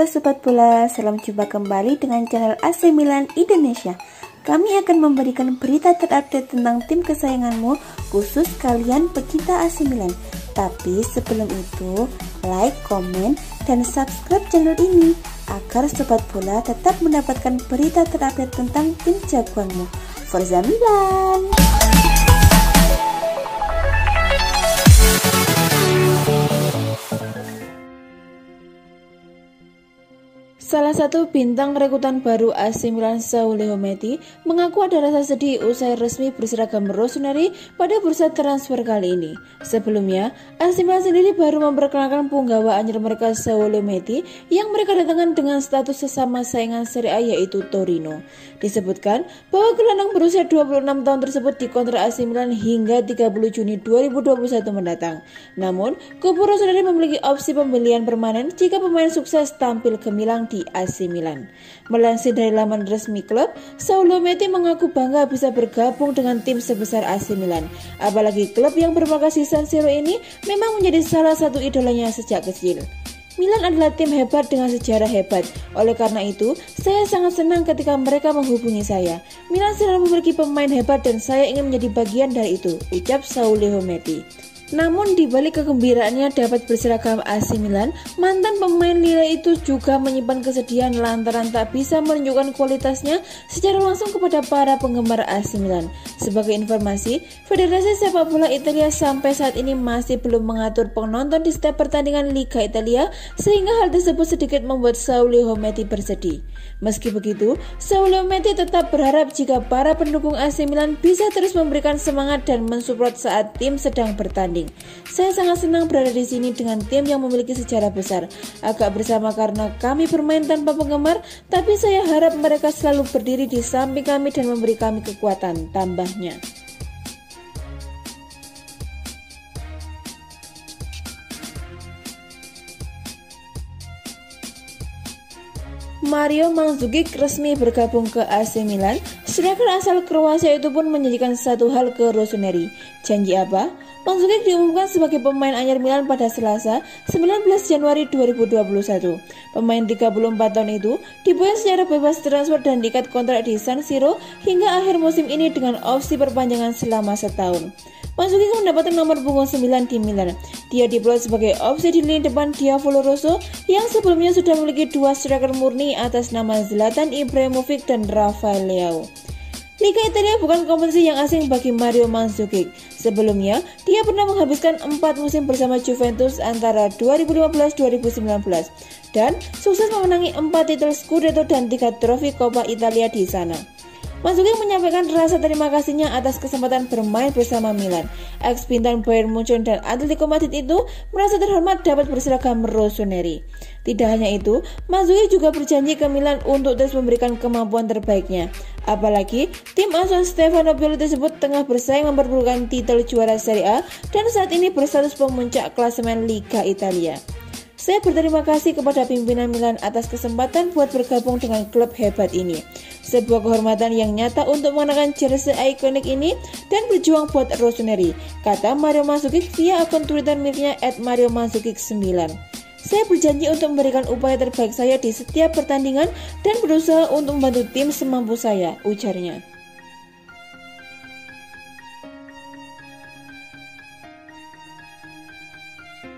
Halo Sobat Bola, salam jumpa kembali dengan channel AC Milan Indonesia. Kami akan memberikan berita terupdate tentang tim kesayanganmu, khusus kalian pecinta AC Milan. Tapi sebelum itu, like, komen, dan subscribe channel ini agar Sobat Bola tetap mendapatkan berita terupdate tentang tim jagoanmu. Forza Milan! Salah satu bintang rekrutan baru AC Milan, Saul Lehometi, mengaku ada rasa sedih usai resmi berseragam Rossoneri pada bursa transfer kali ini. Sebelumnya, AC Milan sendiri baru memperkenalkan punggawa anyar mereka, Saul Lehometi, yang mereka datangkan dengan status sesama saingan Serie A yaitu Torino. Disebutkan bahwa gelandang berusia 26 tahun tersebut dikontrak AC Milan hingga 30 Juni 2021 mendatang. Namun, kubu Rossoneri memiliki opsi pembelian permanen jika pemain sukses tampil gemilang di AC Milan. Melansir dari laman resmi klub, Saul Lehometi mengaku bangga bisa bergabung dengan tim sebesar AC Milan. Apalagi klub yang bermarkas di San Siro ini memang menjadi salah satu idolanya sejak kecil. Milan adalah tim hebat dengan sejarah hebat. Oleh karena itu, saya sangat senang ketika mereka menghubungi saya. Milan selalu memiliki pemain hebat dan saya ingin menjadi bagian dari itu, ucap Saul Lehometi. Namun dibalik kegembiraannya dapat berseragam AC Milan, mantan pemain Lille itu juga menyimpan kesedihan lantaran tak bisa menunjukkan kualitasnya secara langsung kepada para penggemar AC Milan. Sebagai informasi, Federasi Sepak Bola Italia sampai saat ini masih belum mengatur penonton di setiap pertandingan Liga Italia, sehingga hal tersebut sedikit membuat Saul Lehometi bersedih. Meski begitu, Saul Lehometi tetap berharap jika para pendukung AC Milan bisa terus memberikan semangat dan mensupport saat tim sedang bertanding. Saya sangat senang berada di sini dengan tim yang memiliki sejarah besar. Agak bersama karena kami bermain tanpa penggemar, tapi saya harap mereka selalu berdiri di samping kami dan memberi kami kekuatan, tambahnya. Mario Mandzukic resmi bergabung ke AC Milan. Striker asal Kroasia itu pun menjanjikan satu hal ke Rossoneri. Janji apa? Mandzukic diumumkan sebagai pemain anyar Milan pada Selasa, 19 Januari 2021. Pemain 34 tahun itu dibayar secara bebas transfer dan diikat kontrak di San Siro hingga akhir musim ini dengan opsi perpanjangan selama setahun. Mandzukic mendapatkan nomor punggung 9 di Milan. Dia diplot sebagai opsi di lini depan Diavolo Rosso yang sebelumnya sudah memiliki dua striker murni atas nama Zlatan Ibrahimovic dan Rafael Leao. Liga Italia bukan kompetisi yang asing bagi Mario Mandzukic. Sebelumnya, dia pernah menghabiskan 4 musim bersama Juventus antara 2015-2019 dan sukses memenangi 4 titel Scudetto dan 3 trofi Coppa Italia di sana. Mandzukic menyampaikan rasa terima kasihnya atas kesempatan bermain bersama Milan. Eks bintang Bayern Munchen dan Atletico Madrid itu merasa terhormat dapat berseragam Rossoneri. Tidak hanya itu, Mandzukic juga berjanji ke Milan untuk terus memberikan kemampuan terbaiknya. Apalagi, tim asuhan Stefano Pioli tersebut tengah bersaing memperbutkan titel juara Serie A dan saat ini berstatus pemuncak klasemen Liga Italia. Saya berterima kasih kepada pimpinan Milan atas kesempatan buat bergabung dengan klub hebat ini. Sebuah kehormatan yang nyata untuk mengenakan jersey ikonik ini dan berjuang buat Rossoneri, kata Mario Mandzukic via akun Twitter miliknya @MarioMandzukic9. Saya berjanji untuk memberikan upaya terbaik saya di setiap pertandingan dan berusaha untuk membantu tim semampu saya, ujarnya.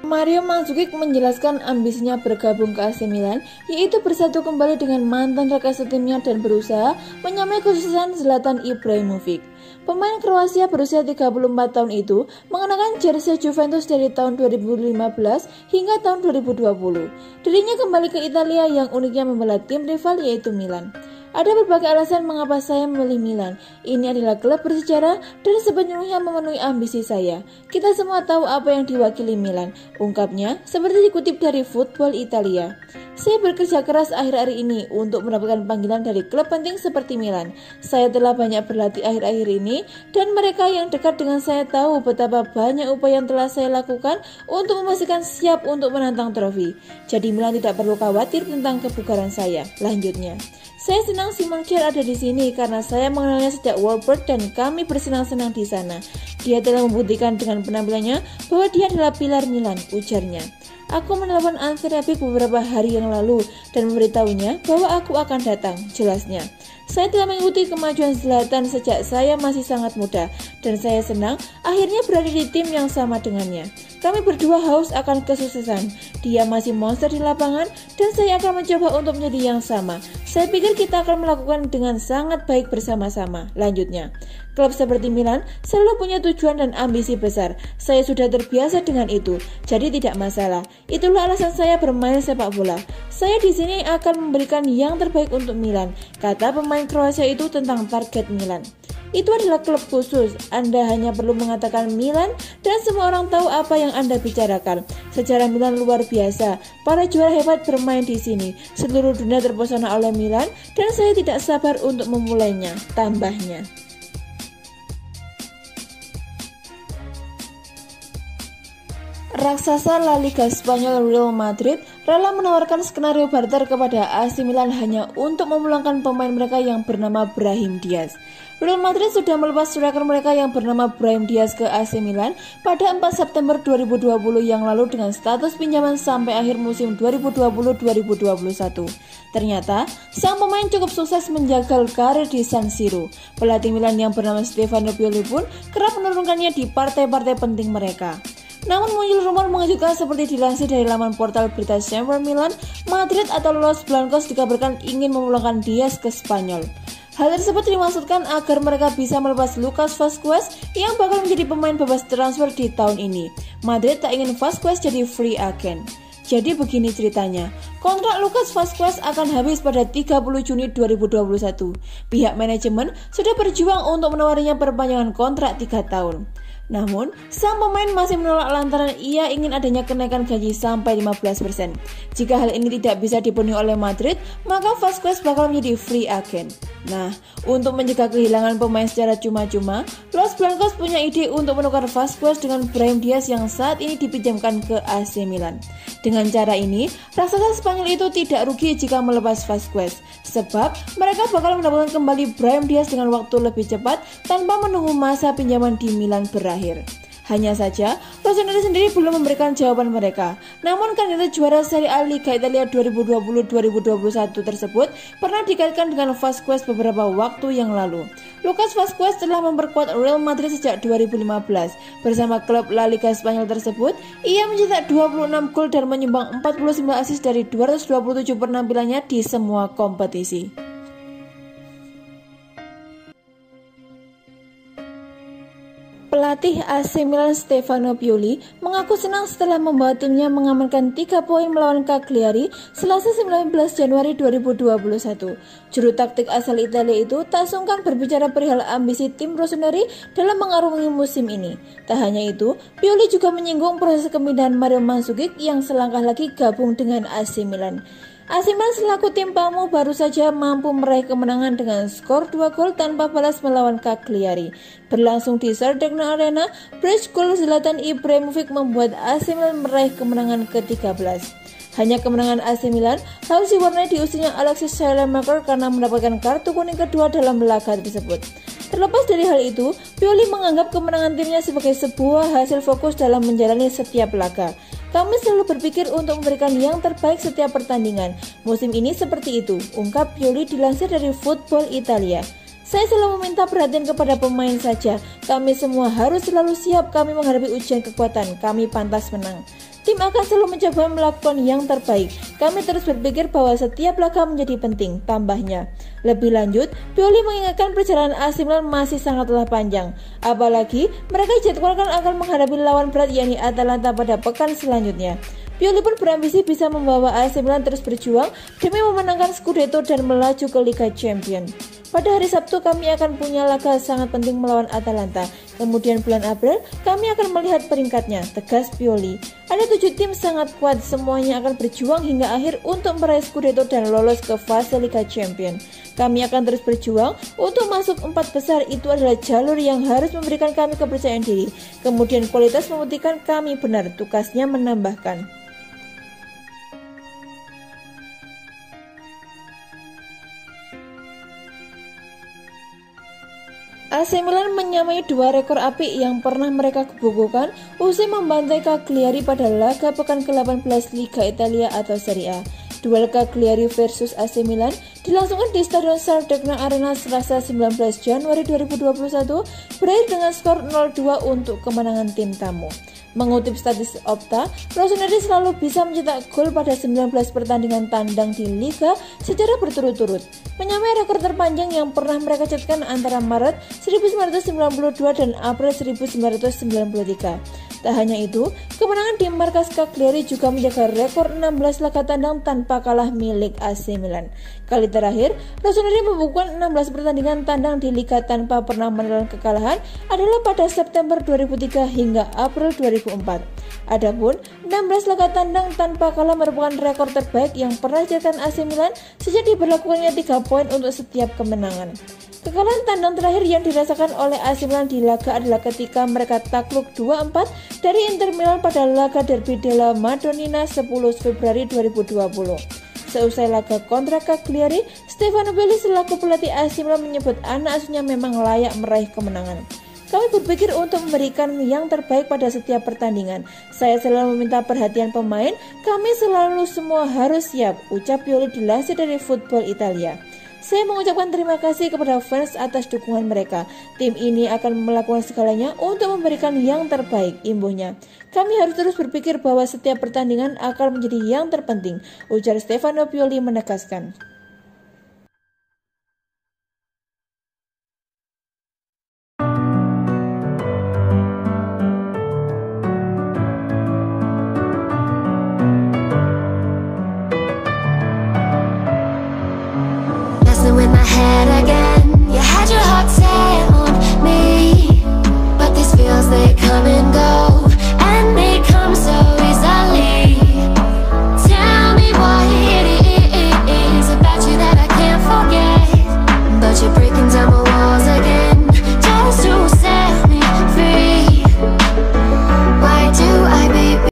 Mario Mandzukic menjelaskan ambisinya bergabung ke AC Milan, yaitu bersatu kembali dengan mantan rekan setimnya dan berusaha menyamai kesuksesan Zlatan Ibrahimovic. Pemain Kroasia berusia 34 tahun itu mengenakan jersey Juventus dari tahun 2015 hingga tahun 2020. Dirinya kembali ke Italia yang uniknya membela tim rival yaitu Milan. Ada berbagai alasan mengapa saya memilih Milan. Ini adalah klub bersejarah dan sepenuhnya memenuhi ambisi saya. Kita semua tahu apa yang diwakili Milan, ungkapnya seperti dikutip dari Football Italia. Saya bekerja keras akhir-akhir ini untuk mendapatkan panggilan dari klub penting seperti Milan. Saya telah banyak berlatih akhir-akhir ini dan mereka yang dekat dengan saya tahu betapa banyak upaya yang telah saya lakukan untuk memastikan siap untuk menantang trofi. Jadi Milan tidak perlu khawatir tentang kebugaran saya, lanjutnya. Saya senang si Marcel ada di sini karena saya mengenalnya sejak Walbert dan kami bersenang-senang di sana. Dia telah membuktikan dengan penampilannya bahwa dia adalah pilar Milan, ujarnya. Aku menelepon Anthony beberapa hari yang lalu dan memberitahunya bahwa aku akan datang, jelasnya. Saya telah mengikuti kemajuan Zlatan sejak saya masih sangat muda dan saya senang akhirnya berada di tim yang sama dengannya. Kami berdua haus akan kesuksesan. Dia masih monster di lapangan dan saya akan mencoba untuk menjadi yang sama. Saya pikir kita akan melakukan dengan sangat baik bersama-sama, lanjutnya. Klub seperti Milan selalu punya tujuan dan ambisi besar. Saya sudah terbiasa dengan itu, jadi tidak masalah. Itulah alasan saya bermain sepak bola. Saya di sini akan memberikan yang terbaik untuk Milan, kata pemain Kroasia itu tentang target Milan. Itu adalah klub khusus. Anda hanya perlu mengatakan Milan dan semua orang tahu apa yang Anda bicarakan. Sejarah Milan luar biasa. Para juara hebat bermain di sini. Seluruh dunia terpesona oleh Milan dan saya tidak sabar untuk memulainya, tambahnya. Raksasa La Liga Spanyol Real Madrid rela menawarkan skenario barter kepada AC Milan hanya untuk memulangkan pemain mereka yang bernama Brahim Diaz. Real Madrid sudah melepas striker mereka yang bernama Brahim Diaz ke AC Milan pada 4 September 2020 yang lalu dengan status pinjaman sampai akhir musim 2020-2021. Ternyata, sang pemain cukup sukses menjagal karir di San Siro. Pelatih Milan yang bernama Stefano Pioli pun kerap menurunkannya di partai-partai penting mereka. Namun muncul rumor mengejutkan seperti dilansir dari laman portal berita Summer Milan, Madrid atau Los Blancos dikabarkan ingin memulangkan Diaz ke Spanyol. Hal tersebut dimaksudkan agar mereka bisa melepas Lucas Vazquez yang bakal menjadi pemain bebas transfer di tahun ini. Madrid tak ingin Vazquez jadi free agent. Jadi begini ceritanya, kontrak Lucas Vazquez akan habis pada 30 Juni 2021. Pihak manajemen sudah berjuang untuk menawarinya perpanjangan kontrak 3 tahun. Namun, sang pemain masih menolak lantaran ia ingin adanya kenaikan gaji sampai 15%. Jika hal ini tidak bisa dipenuhi oleh Madrid, maka Vazquez bakal menjadi free agent. Nah, untuk mencegah kehilangan pemain secara cuma-cuma, Los Blancos punya ide untuk menukar Vazquez dengan Brahim Diaz yang saat ini dipinjamkan ke AC Milan. Dengan cara ini, raksasa Spanyol itu tidak rugi jika melepas Vazquez, sebab mereka bakal mendapatkan kembali Brahim Diaz dengan waktu lebih cepat tanpa menunggu masa pinjaman di Milan berakhir. Hanya saja, Rossoneri sendiri belum memberikan jawaban mereka. Namun kandidat juara Serie A Liga Italia 2020-2021 tersebut pernah dikaitkan dengan Vazquez beberapa waktu yang lalu. Lucas Vazquez telah memperkuat Real Madrid sejak 2015. Bersama klub La Liga Spanyol tersebut, ia mencetak 26 gol dan menyumbang 49 assist dari 227 penampilannya di semua kompetisi. Pelatih AC Milan Stefano Pioli mengaku senang setelah membawa timnya mengamankan 3 poin melawan Cagliari Selasa 19 Januari 2021. Juru taktik asal Italia itu tak sungkan berbicara perihal ambisi tim Rossoneri dalam mengarungi musim ini. Tak hanya itu, Pioli juga menyinggung proses kepindahan Mario Mandzukic yang selangkah lagi gabung dengan AC Milan. AC Milan selaku tim tamu baru saja mampu meraih kemenangan dengan skor 2 gol tanpa balas melawan Cagliari. Berlangsung di Sardegna Arena, brace gol Zlatan Ibrahimovic membuat AC Milan meraih kemenangan ke-13. Hanya kemenangan AC Milan harus diwarnai diusirnya Alexis Salemaker karena mendapatkan kartu kuning kedua dalam laga tersebut. Terlepas dari hal itu, Pioli menganggap kemenangan timnya sebagai sebuah hasil fokus dalam menjalani setiap laga. Kami selalu berpikir untuk memberikan yang terbaik setiap pertandingan. Musim ini seperti itu, ungkap Pioli dilansir dari Football Italia. Saya selalu meminta perhatian kepada pemain saja. Kami semua harus selalu siap kami menghadapi ujian kekuatan. Kami pantas menang. Tim akan selalu mencoba melakukan yang terbaik. Kami terus berpikir bahwa setiap laga menjadi penting, tambahnya. Lebih lanjut, Pioli mengingatkan perjalanan AC Milan masih sangatlah panjang. Apalagi, mereka dijadwalkan akan menghadapi lawan berat yakni Atalanta pada pekan selanjutnya. Pioli pun berambisi bisa membawa AC Milan terus berjuang demi memenangkan Scudetto dan melaju ke Liga Champions. Pada hari Sabtu kami akan punya laga sangat penting melawan Atalanta. Kemudian bulan April kami akan melihat peringkatnya, tegas Pioli. Ada 7 tim sangat kuat, semuanya akan berjuang hingga akhir untuk meraih Scudetto dan lolos ke fase Liga Champions. Kami akan terus berjuang untuk masuk 4 besar, itu adalah jalur yang harus memberikan kami kepercayaan diri. Kemudian kualitas membuktikan kami benar, tugasnya menambahkan. AC Milan menyamai dua rekor apik yang pernah mereka kubukukan usai membantai Cagliari pada laga pekan ke-18 Liga Italia atau Serie A. Duel Cagliari versus AC Milan dilangsungkan di Stadion Sardegna Arena Selasa 19 Januari 2021 berakhir dengan skor 0-2 untuk kemenangan tim tamu. Mengutip statistik Opta, Rossoneri selalu bisa mencetak gol pada 19 pertandingan tandang di Liga secara berturut-turut, menyamai rekor terpanjang yang pernah mereka cetakkan antara Maret 1992 dan April 1993. Tak hanya itu, kemenangan di markas Cagliari juga menjaga rekor 16 laga tandang tanpa kalah milik AC Milan. Kali terakhir, Rossoneri membukukan 16 pertandingan tandang di Liga tanpa pernah menelan kekalahan adalah pada September 2003 hingga April 2004. Adapun 16 laga tandang tanpa kalah merupakan rekor terbaik yang pernah dicetakkan AC Milan sejak diberlakukannya 3 poin untuk setiap kemenangan. Kekalahan tandang terakhir yang dirasakan oleh AC Milan di laga adalah ketika mereka takluk 2-4 dari Inter Milan pada laga Derby della Madonnina 10 Februari 2020. Seusai laga kontra Cagliari, Stefano Belli selaku pelatih AC Milan menyebut anak asuhnya memang layak meraih kemenangan. "Kami berpikir untuk memberikan yang terbaik pada setiap pertandingan. Saya selalu meminta perhatian pemain, kami selalu semua harus siap," ucap Pioli dilansir dari Football Italia. "Saya mengucapkan terima kasih kepada fans atas dukungan mereka. Tim ini akan melakukan segalanya untuk memberikan yang terbaik," imbuhnya. "Kami harus terus berpikir bahwa setiap pertandingan akan menjadi yang terpenting," ujar Stefano Pioli menegaskan. Again, you had your heart set on me, but these feels, they come in.